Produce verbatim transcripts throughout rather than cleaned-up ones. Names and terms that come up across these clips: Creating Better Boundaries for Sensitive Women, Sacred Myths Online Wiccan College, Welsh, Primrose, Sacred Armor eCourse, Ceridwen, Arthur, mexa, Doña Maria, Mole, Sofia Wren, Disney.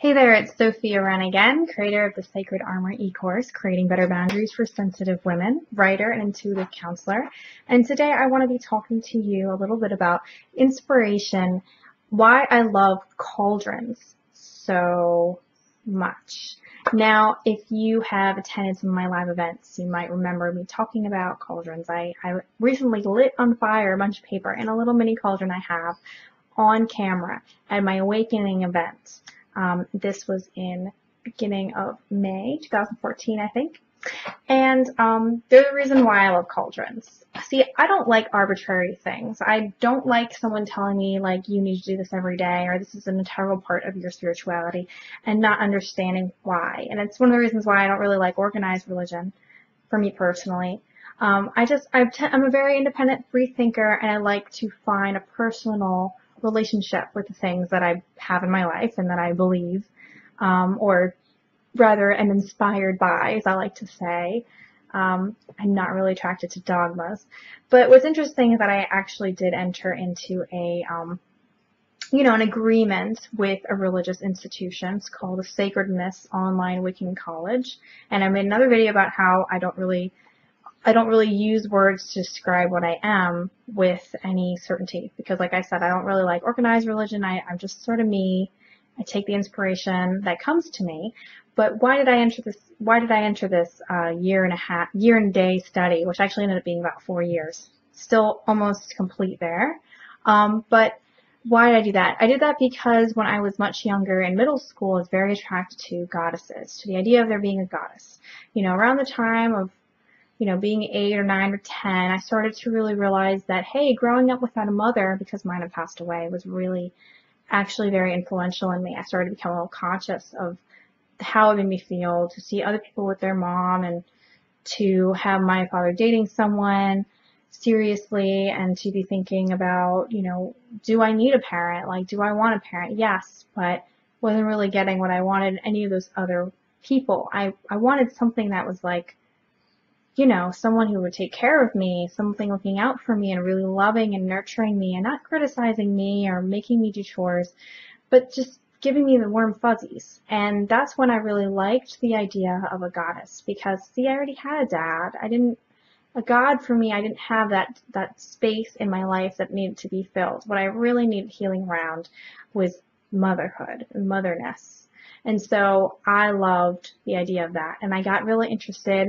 Hey there, it's Sofia Wren again, creator of the Sacred Armor eCourse, Creating Better Boundaries for Sensitive Women, writer and intuitive counselor. And today I want to be talking to you a little bit about inspiration, why I love cauldrons so much. Now, if you have attended some of my live events, you might remember me talking about cauldrons. I, I recently lit on fire a bunch of paper and a little mini cauldron I have on camera at my awakening event. Um, this was in beginning of May two thousand fourteen, I think. And um, there's a reason why I love cauldrons. See, I don't like arbitrary things. I don't like someone telling me, like, you need to do this every day, or this is an integral part of your spirituality, and not understanding why. And it's one of the reasons why I don't really like organized religion, for me personally. Um, I just, I've t I'm a very independent free thinker, and I like to find a personal relationship with the things that I have in my life and that I believe, um, or rather am inspired by, as I like to say. Um, I'm not really attracted to dogmas. But what's interesting is that I actually did enter into a, um, you know, an agreement with a religious institution. It's called the Sacred Myths Online Wiccan College. And I made another video about how I don't really, I don't really use words to describe what I am with any certainty. Because like I said, I don't really like organized religion. I, I'm just sort of me. I take the inspiration that comes to me. But why did I enter this? Why did I enter this uh, year and a half, year and day study, which actually ended up being about four years, still almost complete there. Um, but why did I do that? I did that because when I was much younger in middle school, I was very attracted to goddesses, to the idea of there being a goddess. You know, around the time of, you know, being eight or nine or ten, I started to really realize that, hey, growing up without a mother, because mine had passed away, was really actually very influential in me. I started to become a little conscious of how it made me feel to see other people with their mom and to have my father dating someone seriously and to be thinking about, you know, do I need a parent? Like, do I want a parent? Yes, but wasn't really getting what I wanted in any of those other people. I, I wanted something that was like, you know, someone who would take care of me, something looking out for me and really loving and nurturing me and not criticizing me or making me do chores, but just giving me the warm fuzzies. And that's when I really liked the idea of a goddess because, see, I already had a dad. I didn't, a god for me, I didn't have that, that space in my life that needed to be filled. What I really needed healing around was motherhood and motherness. And so I loved the idea of that. And I got really interested.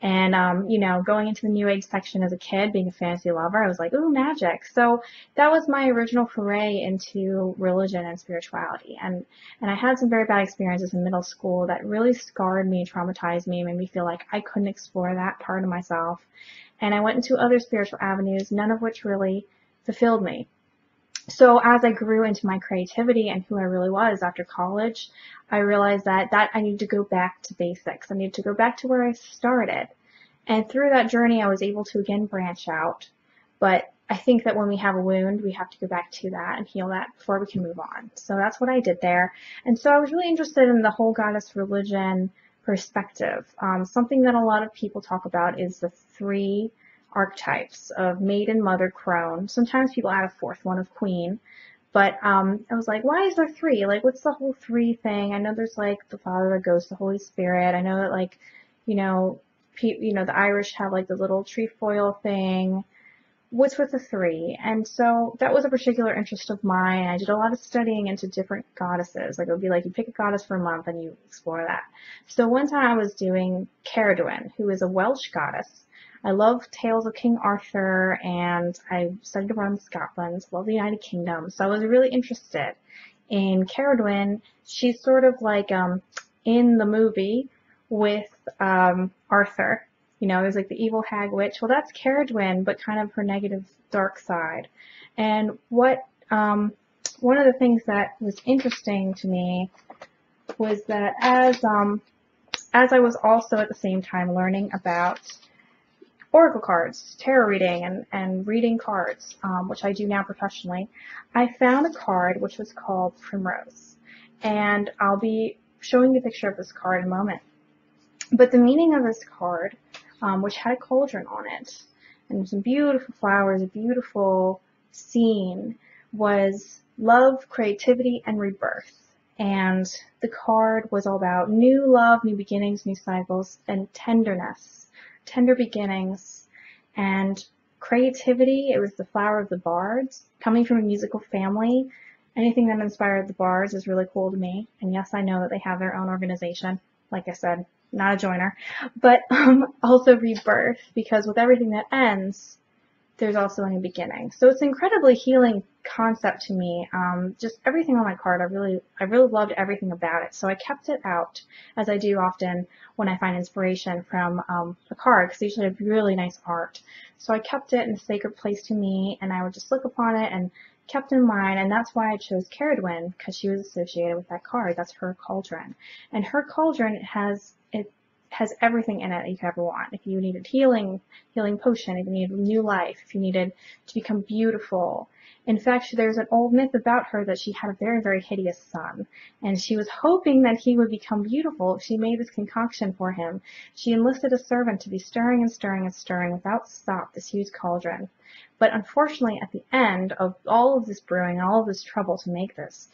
And, um, you know, going into the New Age section as a kid, being a fantasy lover, I was like, ooh, magic. So that was my original foray into religion and spirituality. And, and I had some very bad experiences in middle school that really scarred me, traumatized me, made me feel like I couldn't explore that part of myself. And I went into other spiritual avenues, none of which really fulfilled me. So as I grew into my creativity and who I really was after college, I realized that, that I needed to go back to basics. I needed to go back to where I started. And through that journey, I was able to again branch out. But I think that when we have a wound, we have to go back to that and heal that before we can move on. So that's what I did there. And so I was really interested in the whole goddess religion perspective. Um, something that a lot of people talk about is the three archetypes of maiden, mother, crone. Sometimes people add a fourth one of queen, but um, I was like, why is there three? Like, what's the whole three thing? I know there's like the Father, the Ghost, the Holy Spirit. I know that, like, you know, pe you know, the Irish have like the little trefoil thing. What's with the three? And so that was a particular interest of mine. I did a lot of studying into different goddesses. Like, it would be like you pick a goddess for a month and you explore that. So one time I was doing Ceridwen, who is a Welsh goddess. I love tales of King Arthur, and I studied abroad in Scotland, love the United Kingdom, so I was really interested in Ceridwen. She's sort of like um, in the movie with um, Arthur, you know, there's like the evil hag witch. Well, that's Ceridwen, but kind of her negative dark side. And what um, one of the things that was interesting to me was that as, um, as I was also at the same time learning about oracle cards, tarot reading, and, and reading cards, um, which I do now professionally, I found a card which was called Primrose. And I'll be showing you a picture of this card in a moment. But the meaning of this card, um, which had a cauldron on it, and some beautiful flowers, a beautiful scene, was love, creativity, and rebirth. And the card was all about new love, new beginnings, new cycles, and tenderness, tender beginnings, and creativity. It was the flower of the bards. Coming from a musical family, anything that inspired the bards is really cool to me. And yes, I know that they have their own organization. Like I said, not a joiner, but um, also rebirth, because with everything that ends, there's also a new beginning. So it's an incredibly healing concept to me. Um, just everything on my card, I really, I really loved everything about it. So I kept it out, as I do often when I find inspiration from um, a card, because usually it's really nice art. So I kept it in a sacred place to me, and I would just look upon it and kept in mind, and that's why I chose Ceridwen, because she was associated with that card. That's her cauldron, and her cauldron has it has everything in it that you could ever want. If you needed healing, healing potion, if you needed new life, if you needed to become beautiful. In fact, there's an old myth about her that she had a very, very hideous son, and she was hoping that he would become beautiful. She made this concoction for him. She enlisted a servant to be stirring and stirring and stirring without stop this huge cauldron. But unfortunately, at the end of all of this brewing, all of this trouble to make this,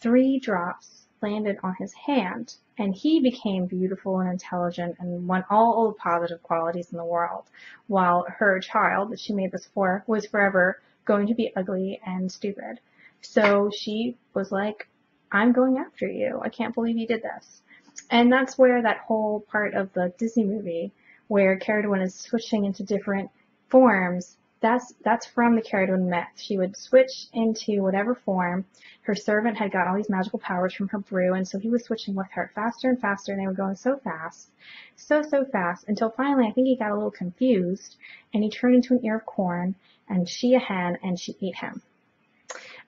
three drops landed on his hand, and he became beautiful and intelligent and won all the positive qualities in the world, while her child that she made this for was forever going to be ugly and stupid. So she was like, I'm going after you. I can't believe you did this. And that's where that whole part of the Disney movie where Ceridwen is switching into different forms, That's, that's from the Ceridwen myth. She would switch into whatever form. Her servant had got all these magical powers from her brew, and so he was switching with her faster and faster, and they were going so fast, so, so fast, until finally I think he got a little confused, and he turned into an ear of corn, and she a hen, and she ate him.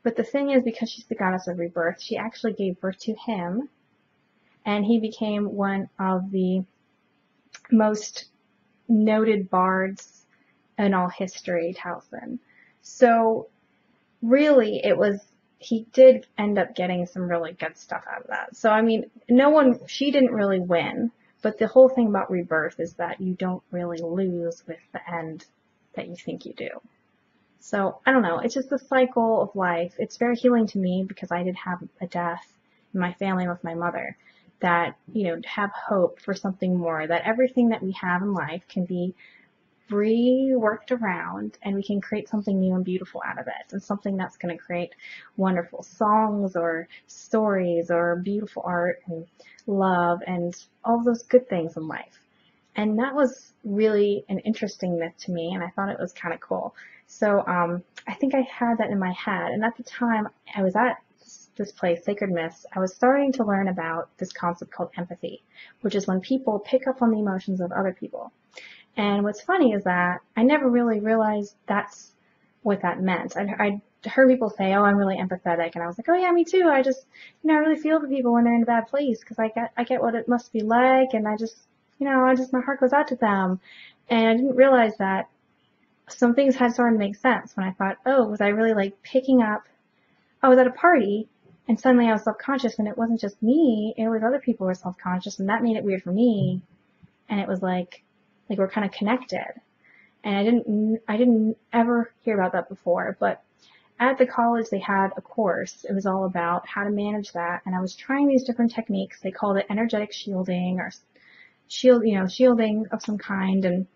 But the thing is, because she's the goddess of rebirth, she actually gave birth to him, and he became one of the most noted bards in all history, Towson. So really, it was, he did end up getting some really good stuff out of that. So I mean, no one, she didn't really win, but the whole thing about rebirth is that you don't really lose with the end that you think you do. So I don't know, it's just the cycle of life. It's very healing to me, because I did have a death in my family with my mother, that, you know, to have hope for something more, that everything that we have in life can be reworked around, and we can create something new and beautiful out of it, and something that's going to create wonderful songs or stories or beautiful art and love and all those good things in life. And that was really an interesting myth to me, and I thought it was kind of cool. So um, I think I had that in my head, and at the time I was at this place, Sacred Myths, I was starting to learn about this concept called empathy, which is when people pick up on the emotions of other people. And what's funny is that I never really realized that's what that meant. I, I heard people say, oh, I'm really empathetic. And I was like, oh, yeah, me too. I just, you know, I really feel for people when they're in a bad place, because I get, I get what it must be like. And I just, you know, I just, my heart goes out to them. And I didn't realize that some things had started to make sense when I thought, oh, was I really like picking up, I was at a party, and suddenly I was self-conscious, and it wasn't just me, it was other people were self-conscious, and that made it weird for me. And it was like, like we're kind of connected. And I didn't, I didn't ever hear about that before, but at the college they had a course. It was all about how to manage that. And I was trying these different techniques. They called it energetic shielding or shield, you know, shielding of some kind. And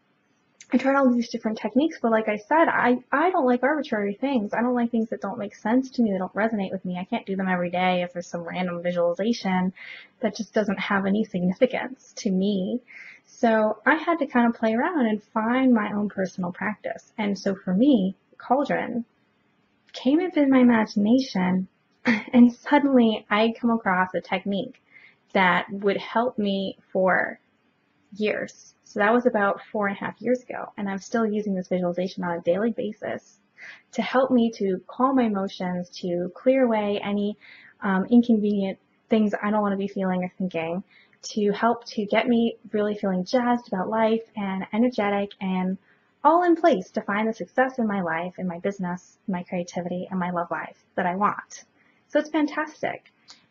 I tried all these different techniques, but like I said, I, I don't like arbitrary things. I don't like things that don't make sense to me, that don't resonate with me. I can't do them every day if there's some random visualization that just doesn't have any significance to me. So I had to kind of play around and find my own personal practice. And so for me, Cauldron came up in my imagination, and suddenly I come across a technique that would help me for years. So that was about four and a half years ago, and I'm still using this visualization on a daily basis to help me to calm my emotions, to clear away any um, inconvenient things I don't want to be feeling or thinking, to help to get me really feeling jazzed about life and energetic and all in place to find the success in my life, in my business, my creativity, and my love life that I want. So it's fantastic.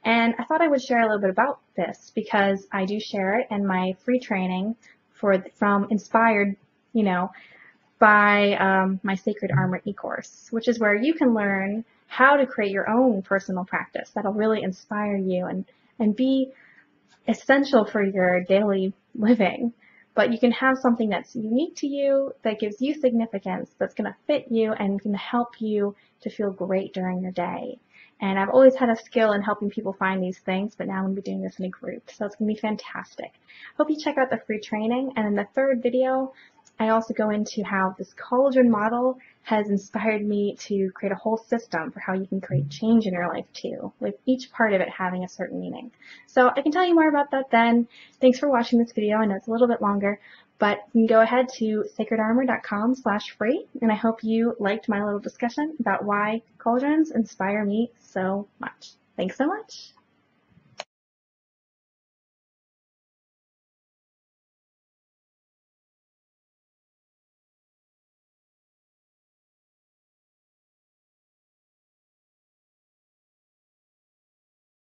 And I thought I would share a little bit about this, because I do share it in my free training for from inspired, you know, by um, my Sacred Armor eCourse, which is where you can learn how to create your own personal practice that'll really inspire you and, and be essential for your daily living. But you can have something that's unique to you, that gives you significance, that's going to fit you and can help you to feel great during your day. And I've always had a skill in helping people find these things, but now I'm going to be doing this in a group. So it's going to be fantastic. Hope you check out the free training. And in the third video, I also go into how this cauldron model has inspired me to create a whole system for how you can create change in your life too, with each part of it having a certain meaning. So I can tell you more about that then. Thanks for watching this video. I know it's a little bit longer, but you can go ahead to sacred armor dot com slash free, and I hope you liked my little discussion about why cauldrons inspire me so much. Thanks so much.